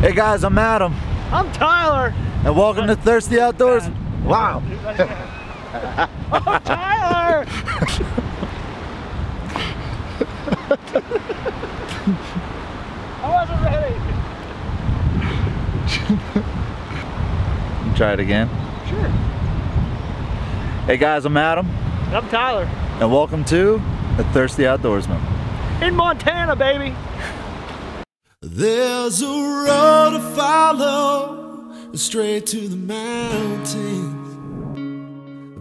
Hey guys, I'm Adam. I'm Tyler. And welcome to Thirsty Outdoorsman. Wow. Oh, Tyler! I wasn't ready. Try it again? Sure. Hey guys, I'm Adam. And I'm Tyler. And welcome to the Thirsty Outdoorsman. In Montana, baby! There's a road to follow, straight to the mountains.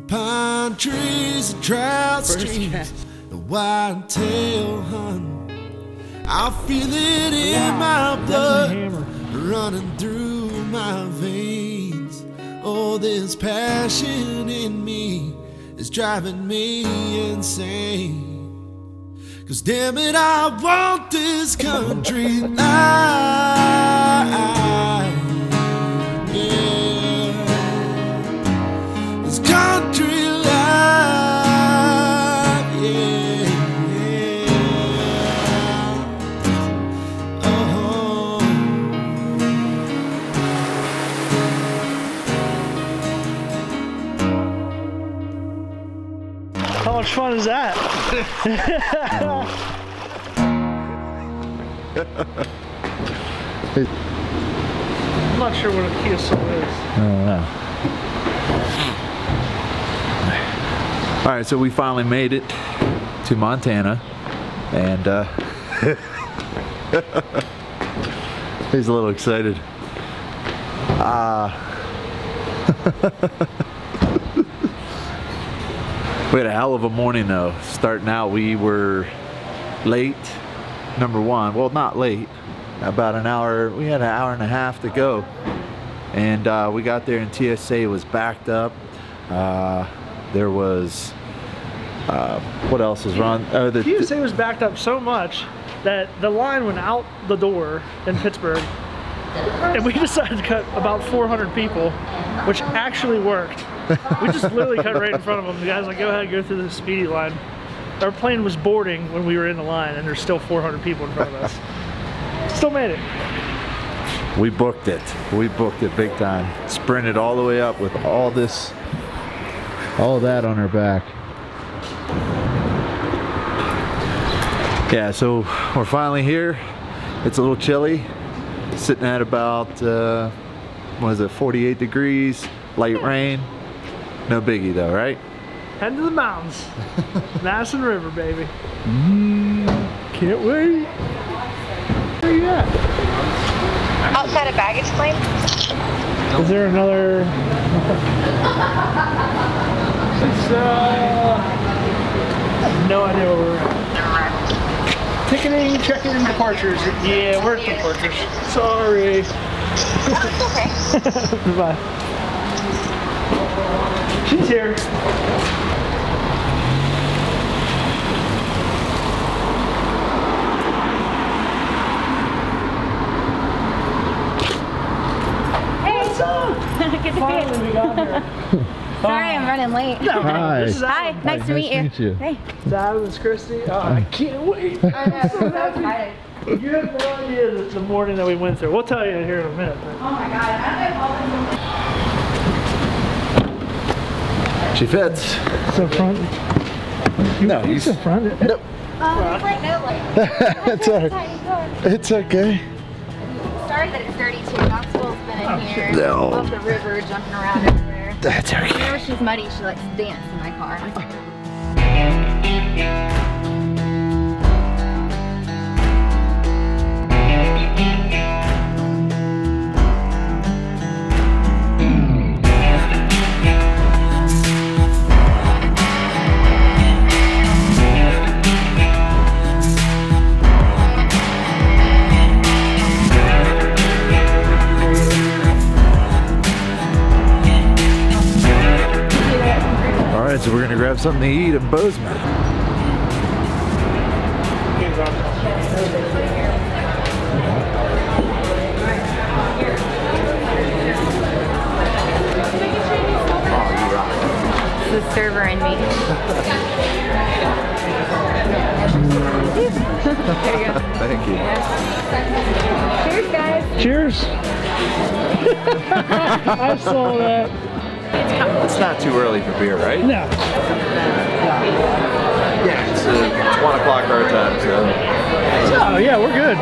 Pine trees, trout streams, the wild tail hunt. I feel it in my blood, running through my veins. Oh, this passion in me is driving me insane. 'Cause damn it, I want this country life. Yeah. This country life. Yeah, yeah. Oh. How much fun is that? I'm not sure what a Kia Soul is. I don't know. All right, so we finally made it to Montana, and he's a little excited. We had a hell of a morning though. Starting out, we were late, number one. Well, not late, about an hour. We had an hour and a half to go. And we got there and TSA was backed up. There was, what else was wrong? Oh, the TSA was backed up so much that the line went out the door in Pittsburgh. And we decided to cut about 400 people, which actually worked. We just literally cut right in front of them. The guy's like, go ahead and go through the speedy line. Our plane was boarding when we were in the line, and there's still 400 people in front of us. Still made it. We booked it. We booked it big time. Sprinted all the way up with all this, all that on our back. Yeah, so we're finally here. It's a little chilly. Sitting at about, what is it, 48 degrees, light rain. No biggie though, right? Head to the mountains. Madison River, baby. Can't wait. Where are you at? Outside a baggage claim. Is there another? It's, I have no idea where we're at. Ticketing, check-in, departures. Yeah, we're at departures. Sorry. It's okay. Goodbye. She's here. Hey. What's up? Good to finally we got here. Sorry, I'm running late. No, hi. This is Adam. Hi. Nice to meet you. Nice to meet you. Hey. It's Adam, it's Christy. Oh, I can't wait. I'm so happy. You have no idea the morning that we went through. We'll tell you here in a minute. But. Oh my God. I don't know if all this. She fits. So front. No, he's so front. Nope. It's all right. It's okay. Sorry that it's dirty too. Knoxville's been in here. No. Off the river, jumping around everywhere. That's okay. Whenever she's muddy, she likes to dance in my car. So we're gonna grab something to eat in Bozeman. It's the server and me. There you go. Thank you. Yeah. Cheers, guys. Cheers. I saw that. It's not too early for beer, right? No. Yeah, it's 1 o'clock our time, so. Oh, yeah, we're good.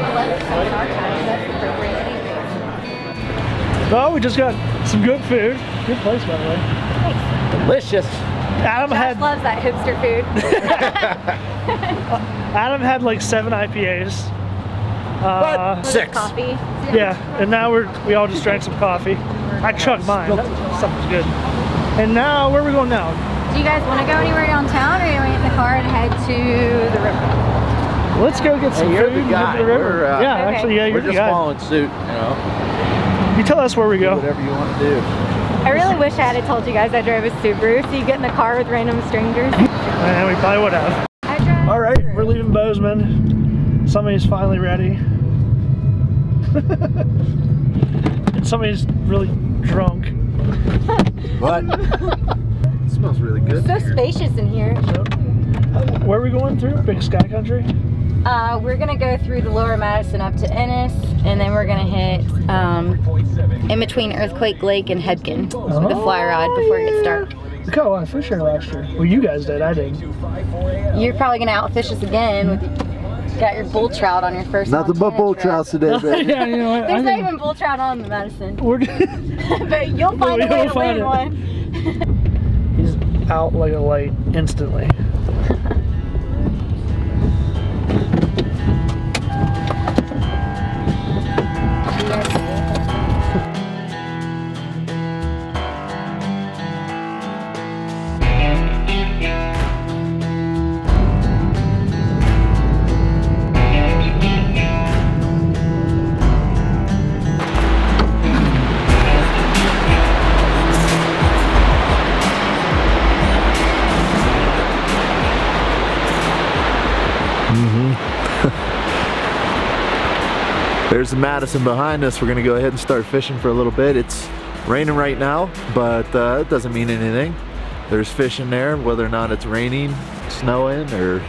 Well, we just got some good food. Good place, by the way. Thanks. Delicious. Adam loves that hipster food. Adam had like 7 IPAs. What? 6. Coffee. Yeah, and now we all just drank some coffee. I chugged mine. Something's good. And now, where are we going now? Do you guys want to go anywhere downtown, or are you going to get in the car and head to the river? Let's go get some food and head to the river. We're, yeah, okay. Actually, yeah, you're the guy. We're just following suit, you know. You tell us where we go. Do whatever you want to do. I really wish I had told you guys I drove a Subaru, so you get in the car with random strangers. And we probably would have. All right, we're leaving Bozeman. Somebody's finally ready. And somebody's really drunk. What? It smells really good. It's so spacious in here. So, where are we going through? Big Sky Country? We're gonna go through the Lower Madison up to Ennis, and then we're gonna hit in between Earthquake Lake and Hebgen with a fly rod before it gets dark. We caught a lot of fish here last year. Well, you guys did, I didn't. You're probably gonna outfish us again. You got your bull trout on your first. Nothing but bull trout today, baby. Yeah, you know what? There's not even bull trout on the Madison. But you'll find a way to land one. He's out like a light instantly. There's the Madison behind us. We're gonna go ahead and start fishing for a little bit. It's raining right now, but it doesn't mean anything. There's fish in there, whether or not it's raining, snowing, or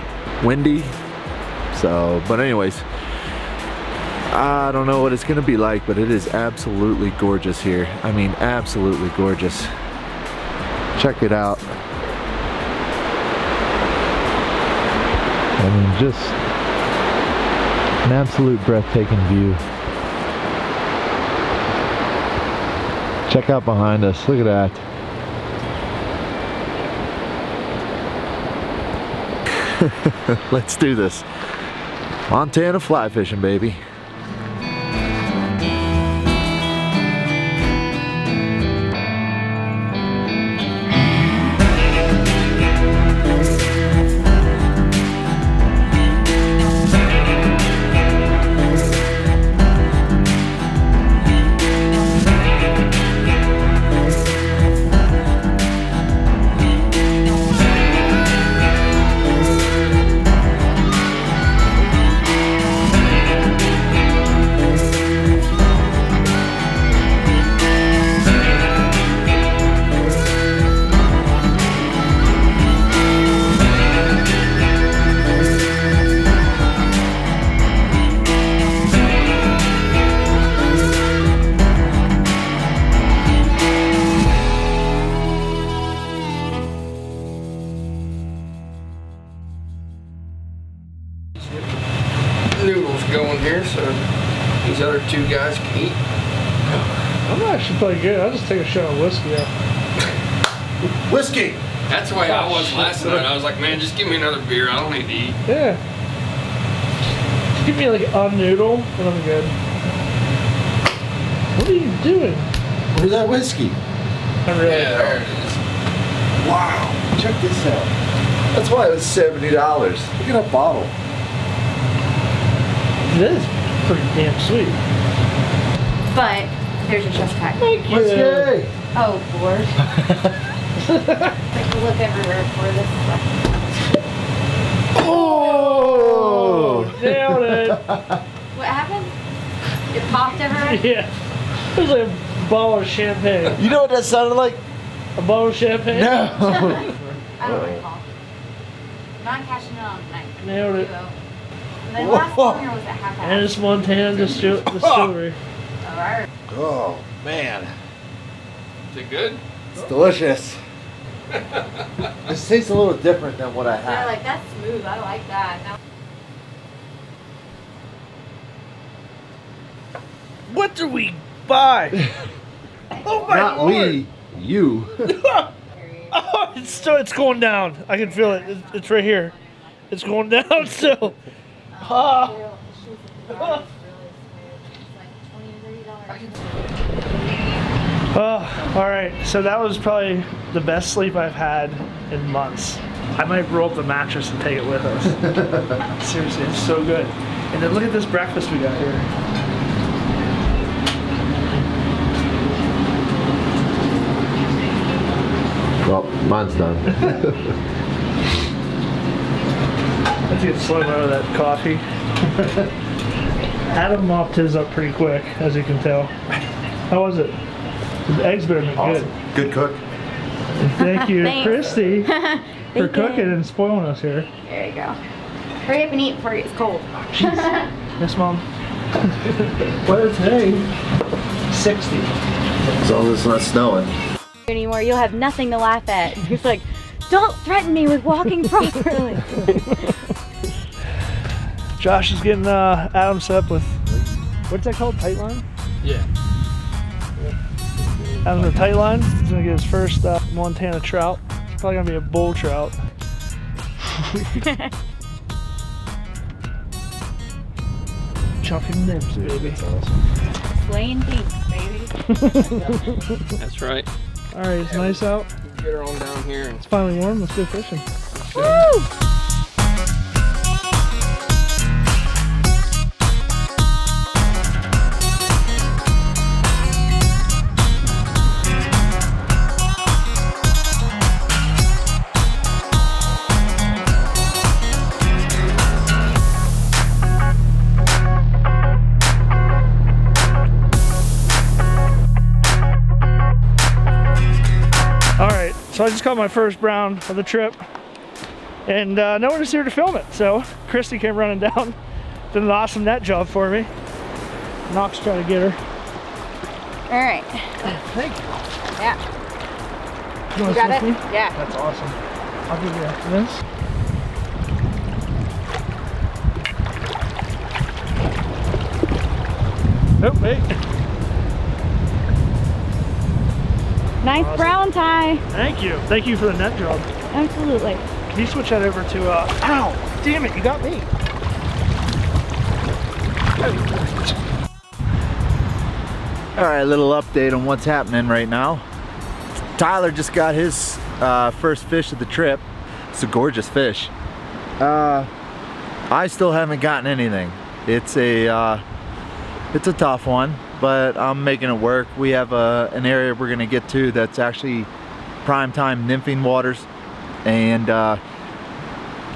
windy. So, but anyways, I don't know what it's gonna be like, but it is absolutely gorgeous here. I mean, absolutely gorgeous. Check it out. I mean, just an absolute breathtaking view. Check out behind us, look at that. Let's do this. Montana fly fishing, baby. Good. I'll just take a shot of whiskey out. Whiskey! That's the way I was last night. I was like, man, just give me another beer. I don't need to eat. Yeah. Just give me like a noodle and I'm good. What are you doing? Where's that whiskey? Yeah, there it is. Wow. Check this out. That's why it was $70. Look at that bottle. That is pretty damn sweet. But there's your chest pack. Thank you. Oh, Lord. I can look everywhere for this stuff. Oh! Nailed it. What happened? It popped everywhere? Yeah. It was like a bottle of champagne. You know what that sounded like? A bottle of champagne? No. I don't like coffee. Not cashing it on tonight. Nailed it. The last one was at half. And it's Montana Distillery. All right. Oh man. Is it good? It's delicious. This tastes a little different than what I had. Yeah, like that's smooth. I like that. Now what do we buy? Oh my Not Lord. We, you. Oh, it's going down. I can feel it. It's right here. It's going down still. All right, so that was probably the best sleep I've had in months. I might roll up the mattress and take it with us. Seriously, it's so good. And then look at this breakfast we got here. Well, mine's done. I have to get slow out of that coffee. Adam mopped his up pretty quick, as you can tell. How was it? The eggs better been awesome. Good. Good cook. And thank you, Christy, for cooking and spoiling us here. There you go. Hurry up and eat before it gets cold. Yes, Mom. What is today? 60. As long as it's not snowing anymore, you'll have nothing to laugh at. He's like, don't threaten me with walking properly. Josh is getting Adam set up with, what's that called, tight line? Yeah. Adam's a tight line. He's gonna get his first Montana trout. It's probably gonna be a bull trout. Chopping nibs, baby. That's awesome. Slaying peaks, baby. That's right. All right, it's nice out. Let's get her on down here. It's finally warm. Let's go fishing. Woo! So I just caught my first brown of the trip, and no one was here to film it. So Christy came running down, did an awesome net job for me. Knox tried to get her. All right. Thank you. Yeah. You got it? Me? Yeah. That's awesome. I'll give you this. Oh, wait. Nice awesome. Brown tie. Thank you. Thank you for the net job. Absolutely. Can you switch that over to, ow, damn it, you got me. All right, a little update on what's happening right now. Tyler just got his first fish of the trip. It's a gorgeous fish. I still haven't gotten anything. It's a tough one, but I'm making it work. We have an area we're gonna get to that's actually prime time nymphing waters, and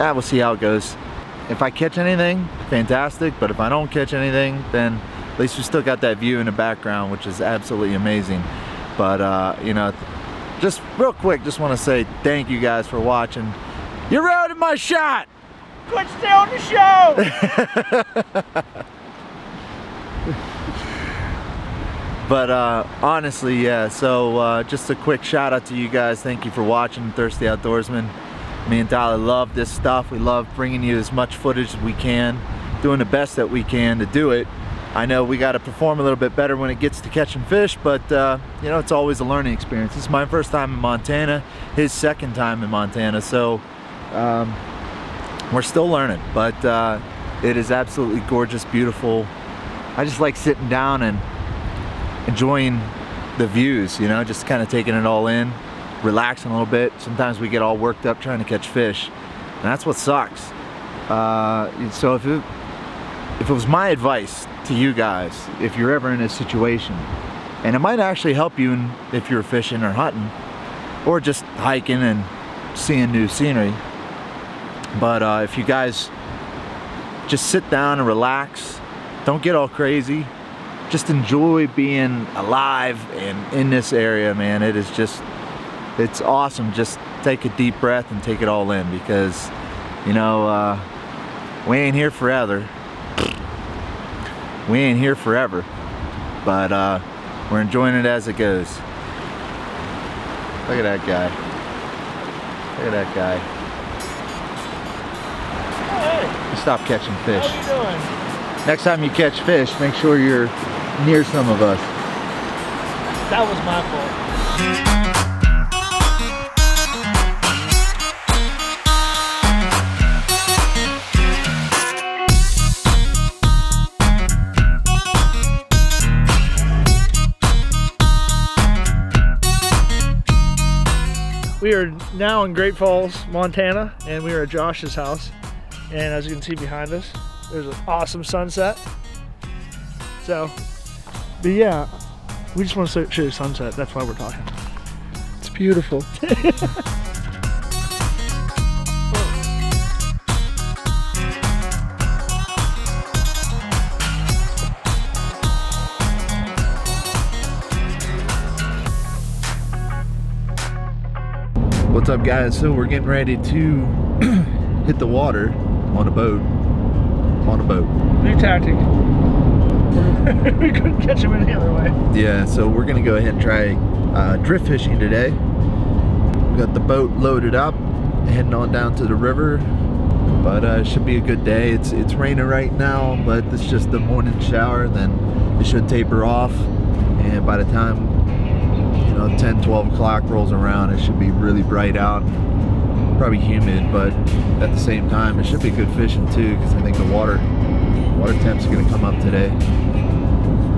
we'll see how it goes. If I catch anything, fantastic, but if I don't catch anything, then at least we still got that view in the background, which is absolutely amazing. But you know, just real quick, just wanna say thank you guys for watching. You ruined my shot! Quit stealing the show! But honestly, yeah, so just a quick shout out to you guys. Thank you for watching Thirsty Outdoorsman. Me and Tyler love this stuff. We love bringing you as much footage as we can, doing the best that we can to do it. I know we gotta perform a little bit better when it gets to catching fish, but you know, it's always a learning experience. This is my first time in Montana, his second time in Montana, so we're still learning, but it is absolutely gorgeous, beautiful. I just like sitting down and enjoying the views, you know, just kind of taking it all in, relaxing a little bit. Sometimes we get all worked up trying to catch fish, and that's what sucks. So if it was my advice to you guys, if you're ever in a situation, and it might actually help you if you're fishing or hunting, or just hiking and seeing new scenery, but if you guys just sit down and relax, don't get all crazy, just enjoy being alive and in this area, man. It is just, it's awesome. Just take a deep breath and take it all in, because, you know, we ain't here forever. We ain't here forever, but we're enjoying it as it goes. Look at that guy. Look at that guy. Hey. Stop catching fish. How you doing? Next time you catch fish, make sure you're near some of us. That was my fault. We are now in Great Falls, Montana, and we are at Josh's house. And as you can see behind us, there's an awesome sunset. So, but yeah, we just want to show you the sunset. That's why we're talking. It's beautiful. What's up, guys? So we're getting ready to hit the water on a boat. New tactic. We couldn't catch them any other way. Yeah, so we're gonna go ahead and try drift fishing today. We got the boat loaded up, heading on down to the river. But it should be a good day. It's raining right now, but it's just the morning shower. Then it should taper off, and by the time 10-12 o'clock rolls around, it should be really bright out, probably humid, but at the same time it should be good fishing too, because I think the water temps are going to come up today,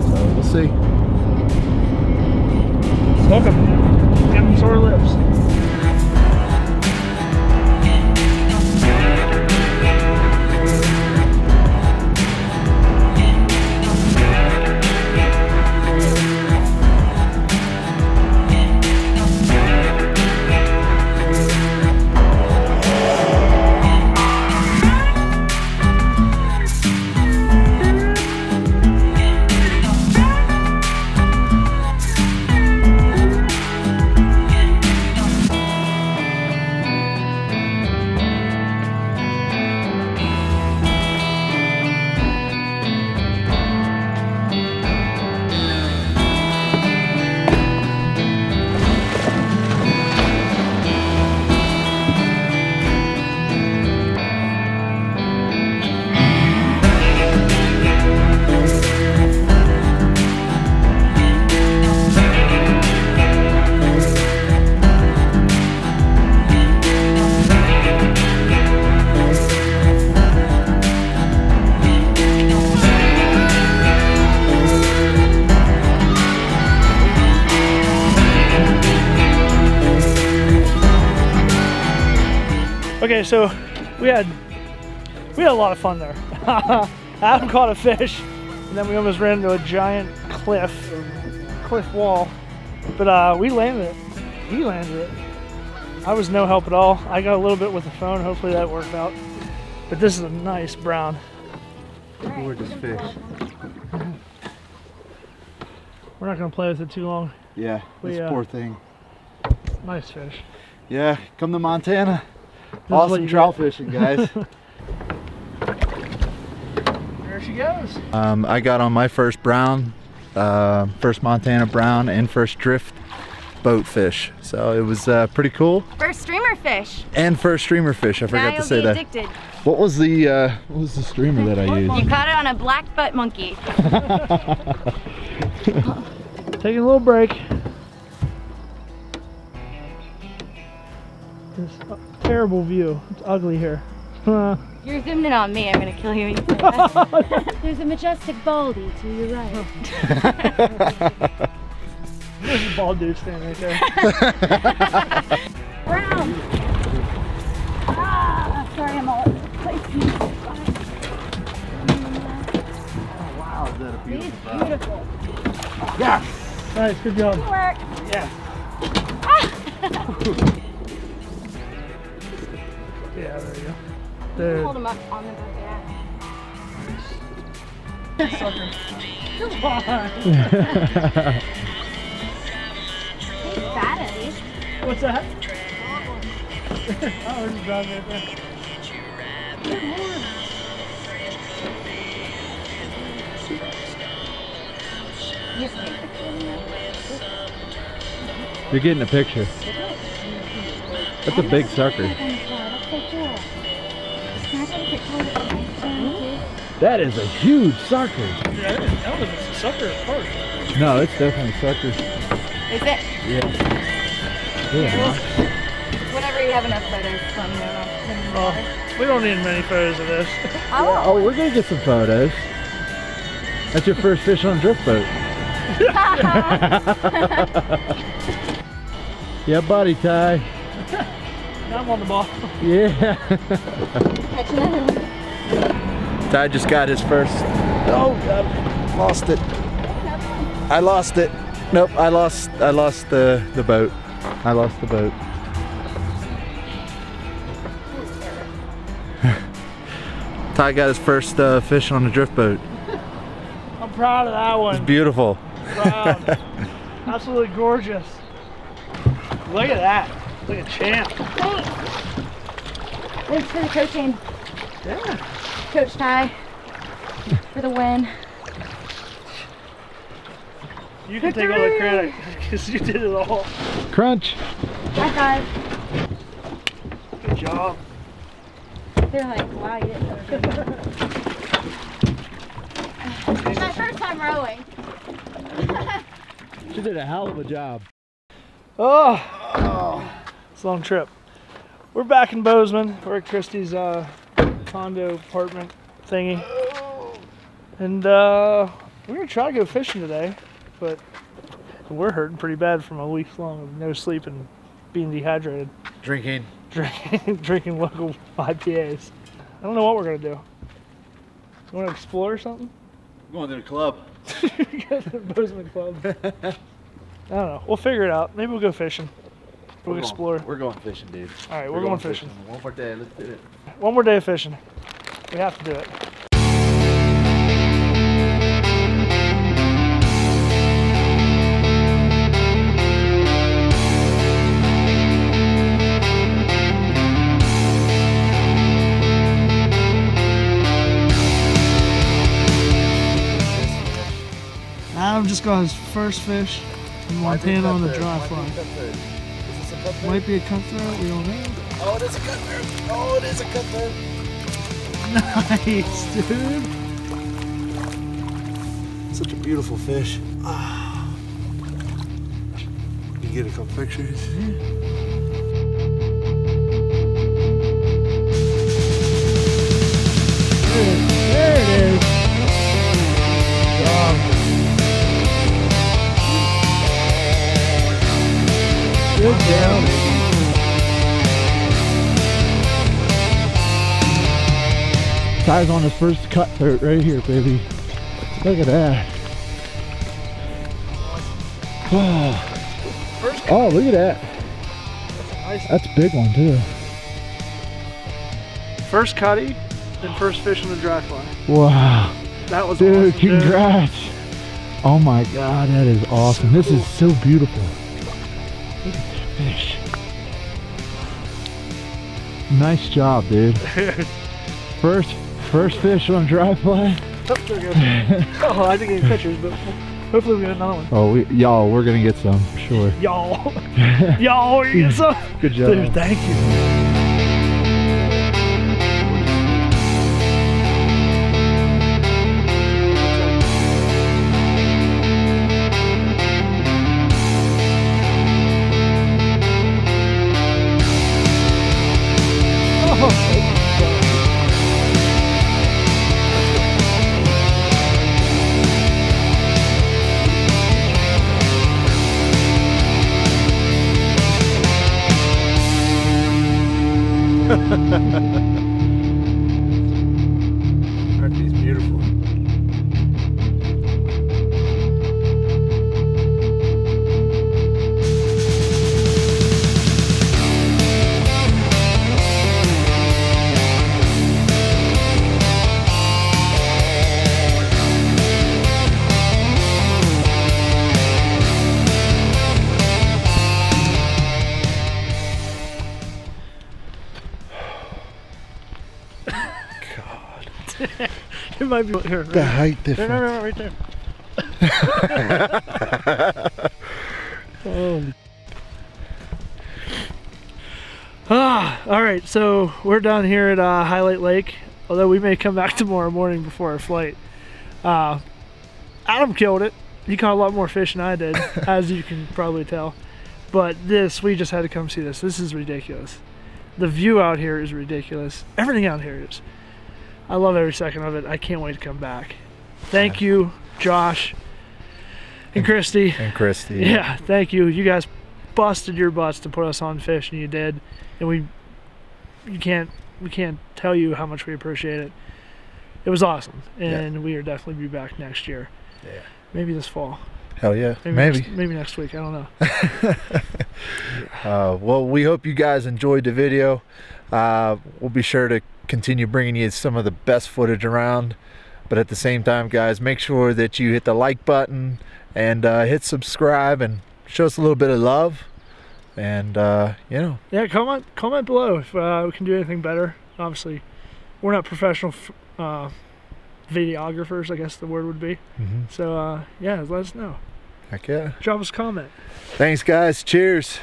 so we'll see. Smoke 'em. Give 'em sore lips. Okay, so we had a lot of fun there. Adam caught a fish, and then we almost ran into a giant cliff wall. But we landed it. He landed it. I was no help at all. I got a little bit with the phone. Hopefully that worked out. But this is a nice brown. Gorgeous fish. We're not gonna play with it too long. Yeah, this poor thing. Nice fish. Yeah, come to Montana. Awesome trout fishing, guys. There she goes. I got on my first brown, first Montana brown, and first drift boat fish. So it was pretty cool. First streamer fish. And first streamer fish. I forgot to say that. Addicted. What was the streamer that I used? You caught it on a black butt monkey. Taking a little break. This terrible view. It's ugly here. You're zoomed in on me. I'm gonna kill you. There's a majestic baldy to your right. There's a bald dude standing right there. Brown. Ah, sorry, I'm all over the place. Oh wow, is that a beautiful? It's beautiful. Yes. Nice. Good job. Good work. Yeah. Yeah, there you go. There. Hold him up on the boat, yeah. Nice. Sucker. Come on. He's bad at least. What's that? Oh, he's driving right there. Good morning. You're getting a picture. That's a big sucker. That is a huge sucker. Yeah, that was a sucker at first. No, it's definitely a sucker. Is it? Yeah. Yeah. Whenever you have enough photos, let me know. Oh, we don't need many photos of this. Oh, oh, we're gonna get some photos. That's your first fish on drift boat. Yeah, buddy, Ty. I'm on the ball. Yeah. Catch another one. Ty just got his first. Oh, God. Lost it. I lost it. Nope, I lost the boat. I lost the boat. Ty got his first fish on the drift boat. I'm proud of that one. It's beautiful. Proud. Absolutely gorgeous. Look at that. It's like a champ. Thanks for the coaching. Yeah. Coach Ty for the win. You can take all the credit because you did it all. Crunch. High five. Good job. They're like, wow, you didn't ever do that. It's my first time rowing. She did a hell of a job. Oh, it's a long trip. We're back in Bozeman. We're at Christy's condo apartment thingy, and we're gonna try to go fishing today, but we're hurting pretty bad from a week long of no sleep and being dehydrated, drinking local IPAs. I don't know what we're gonna do. You want to explore or something? I'm going to the club. Go to the Bozeman club. I don't know, we'll figure it out. Maybe we'll go fishing. We'll explore. We're going fishing, dude. All right, we're going fishing. One more day, let's do it. One more day of fishing. We have to do it. Adam just got his first fish in Montana on the dry fly. Might be a cutthroat, we don't know. Oh, it is a cutthroat! Oh, it is a cutthroat! Nice, dude! Such a beautiful fish. Oh. You get a couple pictures? Yeah. Good down. Ty's on his first cutthroat right here, baby. Look at that. Oh, oh, look at that. That's a big one, too. First cutty, then first fish on the dry fly. Wow. That was awesome, dude. Congrats. Oh my God, that is awesome. So this cool. Is so beautiful. Look at that fish. Nice job, dude. First fish on dry fly. Oh, there we go. Oh, I didn't get any pictures, but hopefully we got another one. Oh, y'all, we're gonna get some, for sure. Y'all. Y'all, we're gonna get some. Good job. Dude, thank you. Aren't these beautiful? It might be here. Right? The height difference. No, right there. All right, so we're down here at Highlight Lake, although we may come back tomorrow morning before our flight. Adam killed it. He caught a lot more fish than I did, as you can probably tell. But this, we just had to come see this. This is ridiculous. The view out here is ridiculous. Everything out here is. I love every second of it. I can't wait to come back. Thank you, Josh and Christy. Yeah, thank you. You guys busted your butts to put us on fish, and you did. And we can't tell you how much we appreciate it. It was awesome, and we are definitely be back next year. Yeah. Maybe this fall. Hell yeah, maybe next week, I don't know. Well, we hope you guys enjoyed the video. We'll be sure to continue bringing you some of the best footage around, but at the same time, guys, make sure that you hit the like button and hit subscribe and show us a little bit of love, and you know, comment below if we can do anything better. Obviously we're not professional videographers, I guess the word would be. So yeah, let us know. Heck yeah. Drop us a comment. Thanks, guys. Cheers.